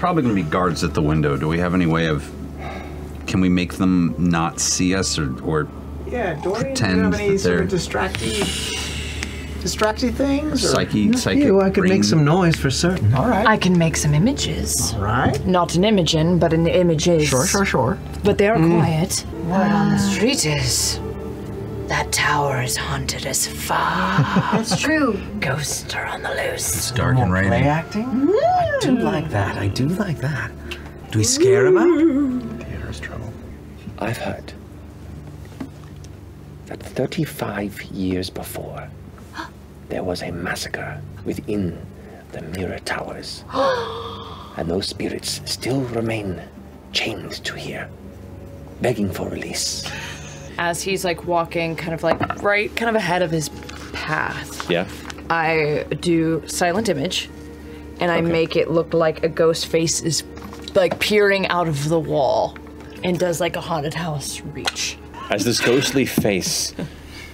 probably going to be guards at the window. Do we have any way of... Can we make them not see us or yeah, Dorian, pretend you have any that they're... distracty things? Psychic I could make some noise for certain. All right. I can make some images. All right. Not an Imogen, but an images. Sure. But they are quiet. Word on the street is that tower is haunted as fuck. That's true. Ghosts are on the loose. It's dark and rainy. Play acting? I do like that. Do we scare them out? Theater's trouble. I've heard that 35 years before, there was a massacre within the Mirror Towers, and those spirits still remain chained to here, begging for release. As he's like walking, kind of ahead of his path. Yeah. I do silent image, and I make it look like a ghost face is like peering out of the wall, and does like a haunted house reach. As this ghostly face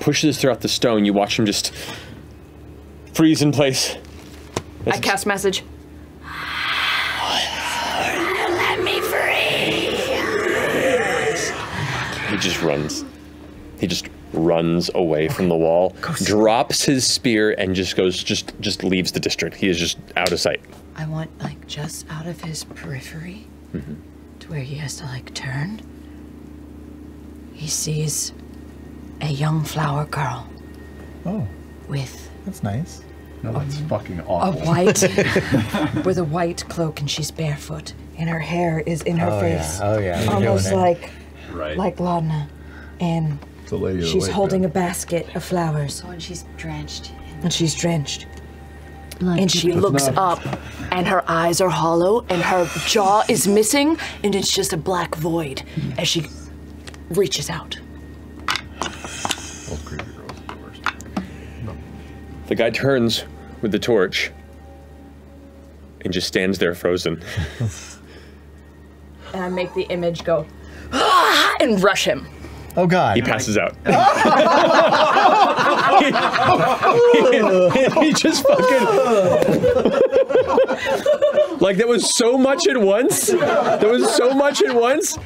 pushes throughout the stone, you watch him just freeze in place. I cast message. Let me free. He just runs away from the wall, drops his spear, and just leaves the district. He is just out of sight. I want like just out of his periphery, to where he has to like turn. He sees a young flower girl. Oh. With. That's nice. No, that's fucking awful. With a white cloak, and she's barefoot, and her hair is in her face. Yeah. Oh yeah, almost like Laudna, and she's holding a basket of flowers. Oh, and she's drenched. And she looks up, and her eyes are hollow, and her jaw is missing, and it's just a black void as she reaches out. The guy turns with the torch and just stands there frozen. And I make the image go, ah, and rush him. Oh God. He passes out. he just fucking, like that was so much at once.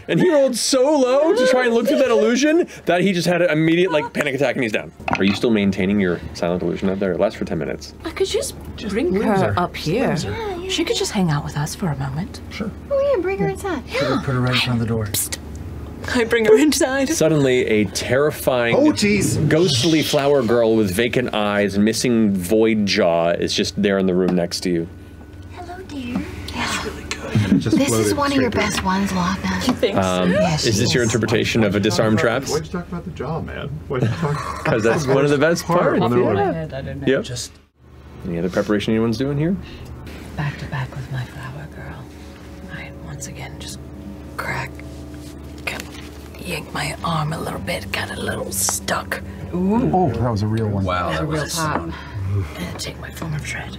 And he rolled so low to try and look through that illusion that he just had an immediate like panic attack and he's down. Are you still maintaining your silent illusion out there? It lasts for 10 minutes. I could just bring her up here. Yeah. She could just hang out with us for a moment. Sure. Oh yeah, bring her inside. Yeah. Put her right in front of the door. Psst. I bring her inside. Suddenly, a terrifying, ghostly flower girl with vacant eyes and missing void jaw is just there in the room next to you. Hello, dear. That's really good. This is one of your best ones, Laudna. You think so? Is this your interpretation of a disarm traps? Why'd you talk about the jaw, man? Why'd you talk? Because that's one of the best parts. Yeah. Any other preparation anyone's doing here? Back to back with my flower girl. I once again just crack. Yank my arm a little bit, got a little stuck. Ooh. Oh, that was a real one. Wow, that was a real pop. And take my form of dread.